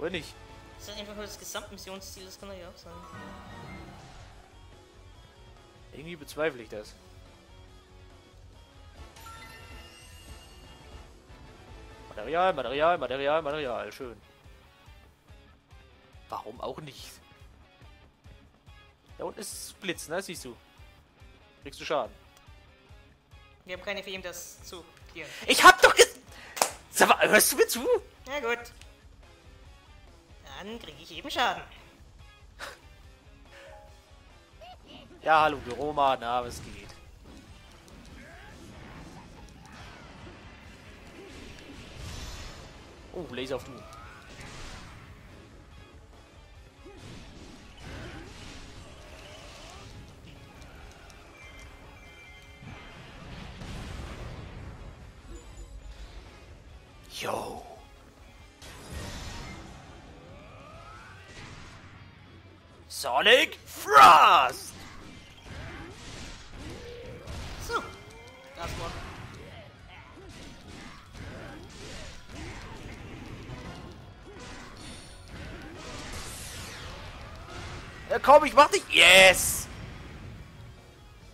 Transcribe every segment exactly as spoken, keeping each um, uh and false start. Oder nicht? Ist das einfach nur das Gesamtmissionsziel? Das kann doch ja auch sein. Irgendwie bezweifle ich das. Material, Material, Material, Material. Schön. Warum auch nicht? Da unten ist Blitz, ne? Siehst du. Kriegst du Schaden. Wir haben keine Fähigkeit, das zu kopieren. Ich hab doch ges... Sag mal, hörst du mir zu? Na gut. Dann kriege ich eben Schaden. Ja, hallo, Geroma. Na, was geht? Oh, Laser auf du. Yo. Sonic Frost! So, das war's. Ja, komm, ich mach dich. Yes!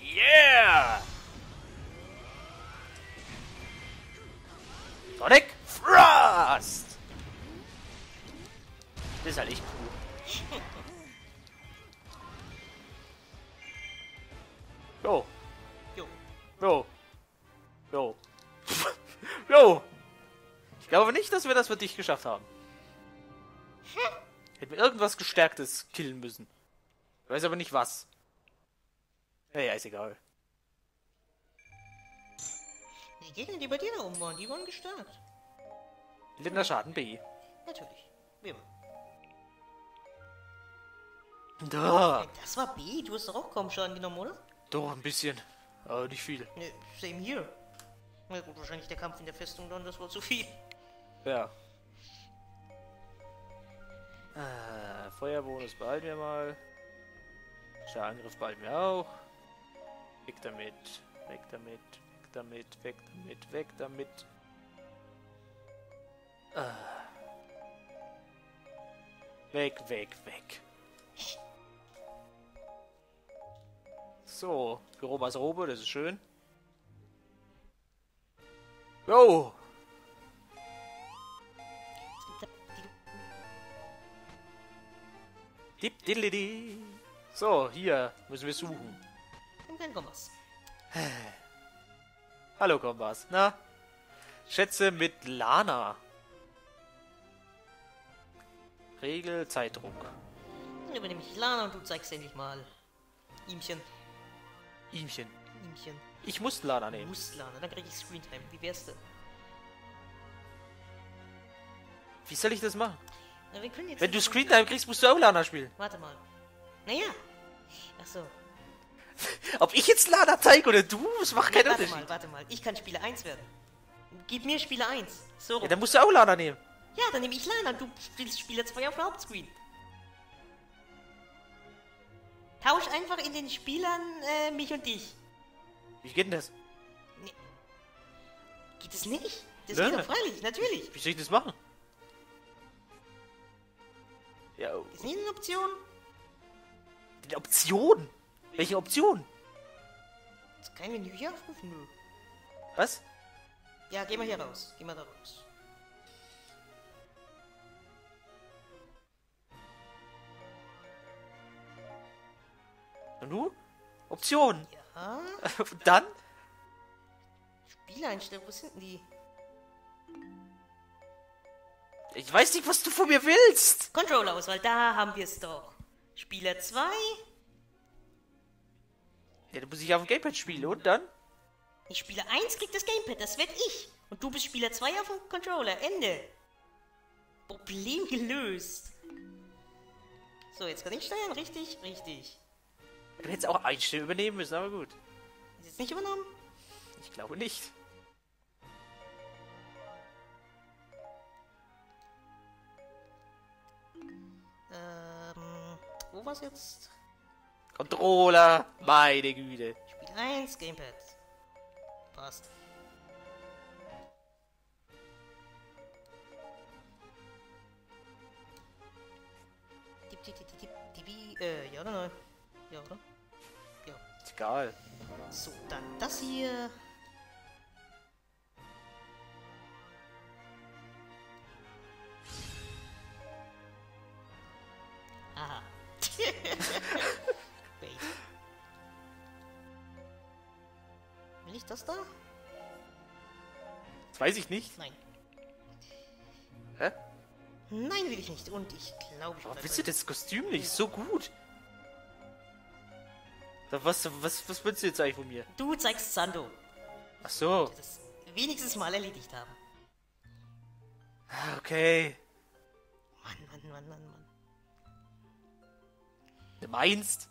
Yeah! Sonic Frost! Das ist halt echt cool. Jo. Jo. Jo. Jo. Jo. Ich glaube nicht, dass wir das für dich geschafft haben. Hätten wir irgendwas Gestärktes killen müssen. Ich weiß aber nicht was. Naja, ist egal. Die Gegner, die bei dir da oben waren, die waren gestärkt. Linder Schaden B. Natürlich. Wie immer. Da. Das war B. Du hast doch auch kaum Schaden genommen, oder? Doch, ein bisschen. Aber nicht viel. Ne, same hier. Na gut, wahrscheinlich der Kampf in der Festung dann, das war zu viel. Ja. Ah, Feuerbonus behalten wir mal. Schadengriff behalten wir auch. Weg damit. Weg damit. Weg damit. Weg damit. Weg damit. Ah. Weg, weg, weg. So, für Robas Robe, das ist schön. Jo! So, hier müssen wir suchen. Und dann Kompass. Hallo Kompass, na? Schätze mit Lana. Regel Zeitdruck. Dann übernehme ich Lana und du zeigst endlich mal. Ihmchen. Ihmchen. Ihmchen. Ich muss Lana nehmen. Du musst Lana, dann krieg ich Screentime. Wie wär's denn? Wie soll ich das machen? Na, wir können jetzt Wenn du Screentime kriegst, musst du auch Lana spielen. Warte mal. Naja. Achso. Ob ich jetzt Lana zeige oder du? Das macht nee, keinen warte Unterschied. Warte mal, warte mal. Ich kann Spieler eins werden. Gib mir Spieler eins. So. Ja, dann musst du auch Lana nehmen. Ja, dann nehme ich Lana und du spielst Spieler zwei auf der Hauptscreen. Tausch einfach in den Spielern äh, mich und dich. Wie geht denn das? Nee. Geht das nicht? Das Lerne. Geht doch freilich, natürlich. Wie soll ich das machen? Ja. Oh. Ist nicht eine Option? Eine Option? Welche Option? Ist kein Menü hier aufrufen? Nö. Was? Ja, geh mal hier raus. Geh mal da raus. Und du? Optionen. Ja. Und dann? Spieleinstellung, wo sind die? Ich weiß nicht, was du von mir willst. Controller-Auswahl, da haben wir es doch. Spieler zwei. Ja, du musst dich auf dem Gamepad spielen, und dann? Ich Spieler eins kriegt das Gamepad, das werd ich. Und du bist Spieler zwei auf dem Controller, Ende. Problem gelöst. So, jetzt kann ich steuern, richtig? Richtig. Du hättest auch eine Stimme übernehmen müssen, aber gut. Ist jetzt nicht übernommen? Ich glaube nicht. Ähm, wo war's jetzt? Controller, meine Güte. Spiel eins, Gamepad. Passt. Äh, ja oder nein? Ja, oder? Ja. Ist egal. So, dann das hier. Aha. Wait. Will ich das da? Das weiß ich nicht. Nein. Hä? Nein, will ich nicht. Und ich glaube, ich... Warum willst du das Kostüm nicht? So gut. Was, was, was willst du jetzt eigentlich von mir? Du zeigst Sando. Ach so. Ich das wenigstens mal erledigt haben. Okay. Mann, Mann, Mann, Mann, Mann. Du meinst?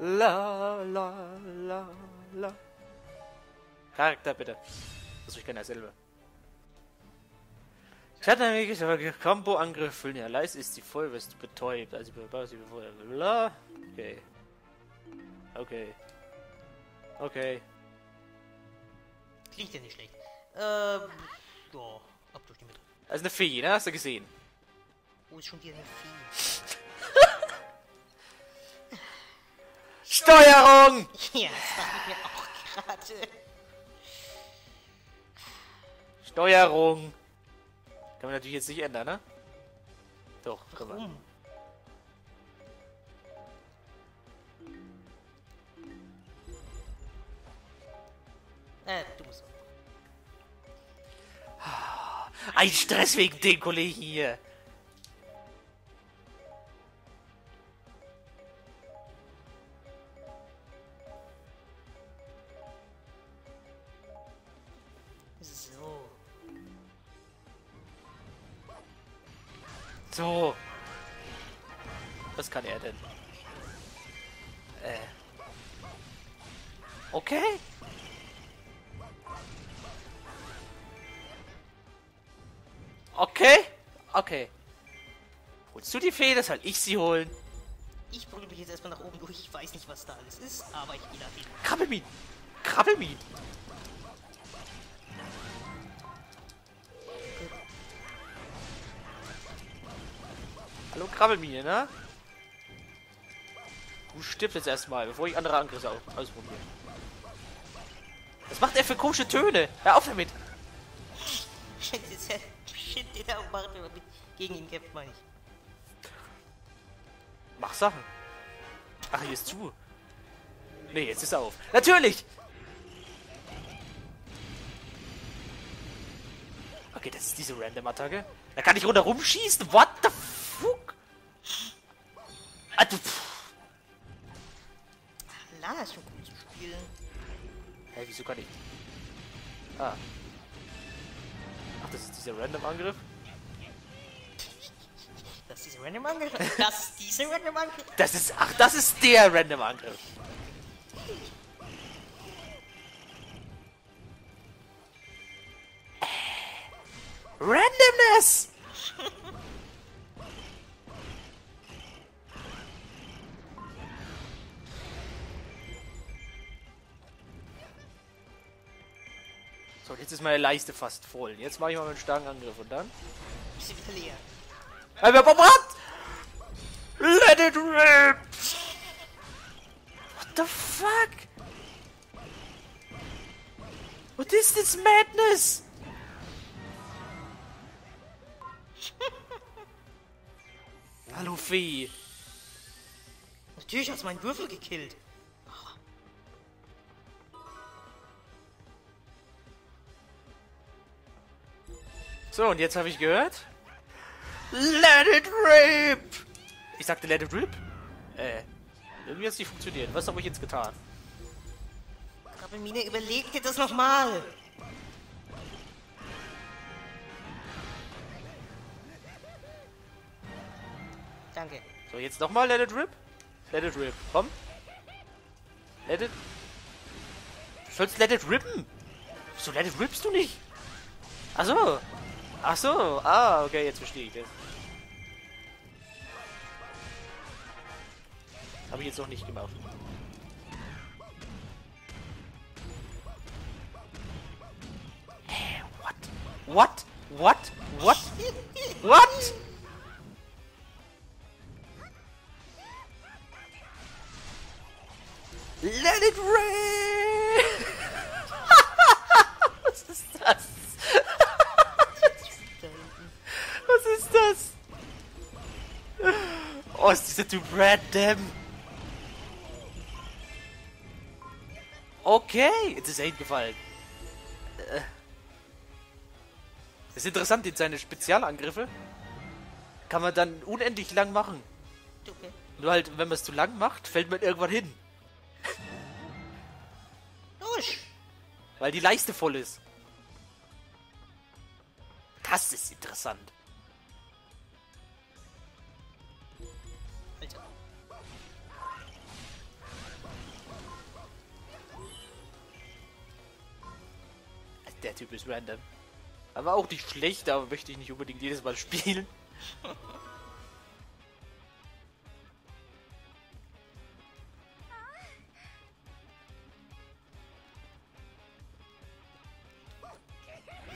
La, la, la, la. Charakter, bitte. Also ich kann ja selber. Schattenangriff, aber Combo-Angriff füllen. Ja, leise ist sie voll, wirst du betäubt. Also ich sie bevor. La. Okay. Okay. Okay. Klingt ja nicht schlecht. Ähm. Ja, ab durch die Mitte. Also eine Fee, ne? Hast du gesehen? Wo ist schon wieder eine Fee? Steuerung! Ja, das dachte ich mir auch gerade. Steuerung! Kann man natürlich jetzt nicht ändern, ne? Doch, kann man. Äh, du musst. Ein Stress wegen dem Kollegen hier! So. Was kann er denn? Äh. Okay. Okay. Okay. Holst du die Fee? Das soll ich sie holen. Ich brülle mich jetzt erstmal nach oben durch. Ich weiß nicht, was da alles ist, aber ich gehe da hin. Krabbelmin. Krabbelmin. Hallo Krabbelmine, ne? Du stirbst jetzt erstmal, bevor ich andere Angriffe ausprobiere. Was macht er für komische Töne? Hör auf damit! Shit, den er macht, wenn man gegen ihn kämpft, meine ich. Mach Sachen. Ach, hier ist zu. Ne, jetzt ist er auf. Natürlich! Okay, das ist diese Random-Attacke. Da kann ich runter rumschießen. What the fuck? Ah, du Lana ist schon gut zu spielen. Hä, hey, wieso kann ich? Ah. Ach, das ist dieser Random-Angriff? Das ist dieser Random-Angriff? Das ist dieser Random-Angriff? Das ist... Ach, das ist der Random-Angriff. Randomness! So, jetzt ist meine Leiste fast voll. Jetzt mache ich mal einen starken Angriff und dann... Ich verliere. Aber verbrannt! Let it rip! What the fuck? What is this madness? Hallo Fee. Natürlich hast du meinen Würfel gekillt. So, und jetzt habe ich gehört... Let it rip! Ich sagte let it rip? Äh, irgendwie hat es nicht funktioniert. Was habe ich jetzt getan? Krabbelmine, überleg dir das nochmal! Danke. So, jetzt nochmal let it rip? Let it rip, komm. Let it... Du sollst let it rippen! Wieso let it rippst du nicht? Ach so. Ach so, ah, okay, jetzt verstehe ich das. Habe ich jetzt noch nicht gemacht. Hey, What? What? What? What? Let it rain! Was ist das? Was ist das? Oh, ist dieser Typ Brad Dem? Okay, jetzt ist er hingefallen. Das ist interessant, jetzt seine Spezialangriffe kann man dann unendlich lang machen. Okay. Nur halt, wenn man es zu lang macht, fällt man irgendwann hin. Durch. Weil die Leiste voll ist. Das ist interessant. Alter. Also der Typ ist random. Aber auch nicht schlecht, aber möchte ich nicht unbedingt jedes Mal spielen.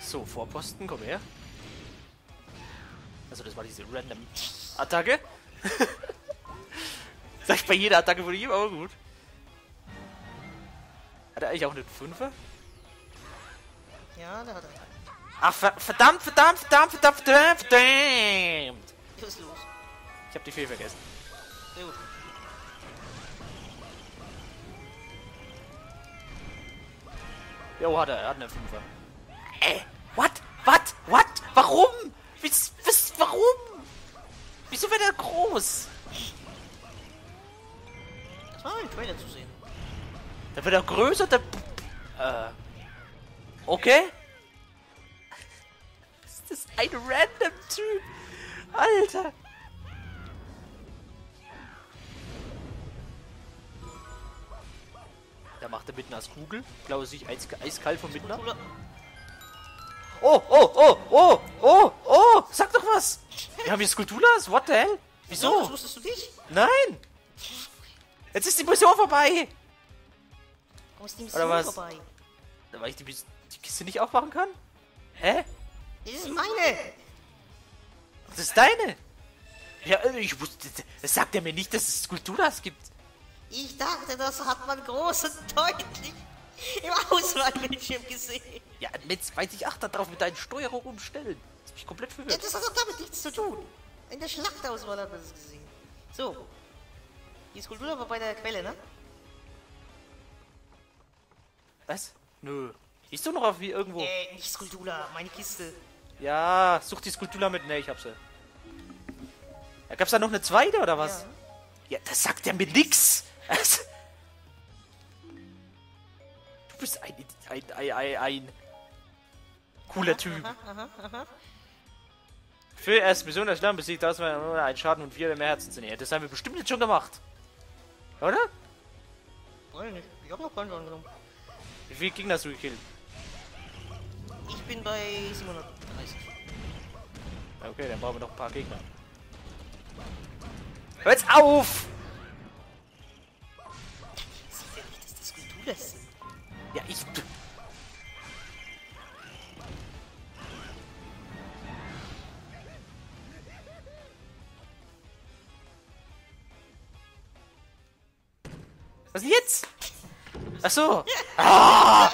So, Vorposten, komm her. Also das war diese random Attacke. Sag ich bei jeder Attacke von ihm, aber gut. Hat er eigentlich auch einen Fünfer? Ja, der hat er. Ach, verdammt, verdammt, verdammt, verdammt, verdammt, verdammt! Was ist los? Ich hab die Fee vergessen. Sehr gut. Jo, hat er, er hat eine Fünfer. Ey, what? What? What? Warum? Wie's, wie's, warum? Wieso wird er groß? Das war ein Trailer zu sehen. Da wird er größer, der... Äh... Okay? Das ist ein random Typ. Alter. Da macht er Midnas Kugel. Ich glaube, sich eiskalt von Midna. Oh, oh, oh, oh, oh, oh. Sag doch was. Wir haben hier Skulltulas? What the hell? Wieso? Das wusstest du nicht? Nein. Jetzt ist die Mission vorbei. Warum ist die Mission Oder was? vorbei? Weil ich die, die Kiste nicht aufmachen kann? Hä? Das ist meine! Das ist deine! Ja, ich wusste. Das sagt er mir nicht, dass es Skulltulas gibt. Ich dachte, das hat man groß und deutlich im Auswahlbildschirm gesehen. Ja, mit zweihundertacht da drauf mit deinen Steuerung umstellen. Das ist mich komplett verwirrt. Ja, das hat doch damit nichts zu tun. In der Schlachtauswahl hat man es gesehen. So. Die Skulltula war bei der Quelle, ne? Was? Nö. Ist doch noch auf wie irgendwo. Äh, nicht Skulltula, meine Kiste. Ja, such die Skulltula mit. Ne, ich hab sie. Ja, gab's da noch eine zweite oder was? Ja, ja, das sagt ja mir nix. Du bist ein, ein, ein, ein, ein cooler aha, Typ. Aha, aha, aha. Für erste Mission das Land besiegt, dass man einen Schaden und vier mehr Herzen sind. Ja, das haben wir bestimmt jetzt schon gemacht. Oder? Nein, nicht. Ich hab noch keinen Schaden genommen. Wie viel Gegner hast du gekillt? Ich bin bei siebenhundertdreißig. Okay, dann brauchen wir noch ein paar Gegner. Hör jetzt auf! Das sieht ja nicht, dass das Skulltula ist. Ja, ich... Was ist jetzt? Ach so! Ah!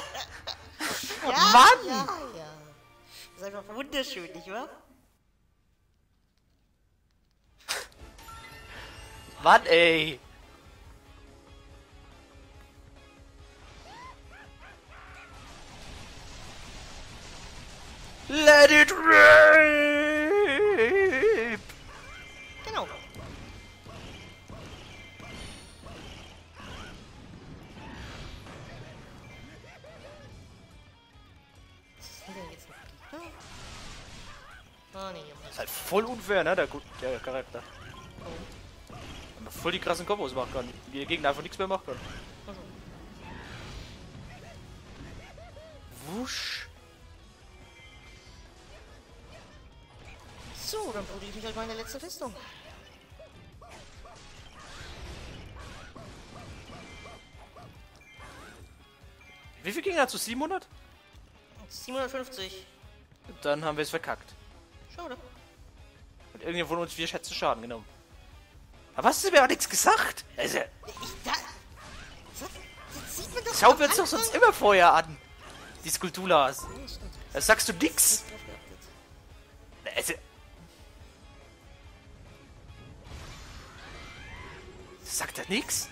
Ja, Mann! Ja, ja. Das ist einfach wunderschön, nicht wahr? Mann, ey! Let it rip! Genau. Ist halt voll unfair, ne, der, der Charakter. Oh. Wenn man voll die krassen Kombos machen kann, die der Gegner einfach nichts mehr machen kann. Also. Wusch. So, dann probiere ich mich halt meine letzte Festung. Wie viel Gegner hast du? siebenhundert? siebenhundertfünfzig. dann haben wir es verkackt. Schade. Und irgendjemand von uns vier Schätze Schaden genommen. Aber hast du mir auch nichts gesagt? Also, ich da... Jetzt sieht man doch... Schauen wir uns doch sonst immer vorher an. Die Skulltulas. Da sagst du nix. Also... Sagt er nichts?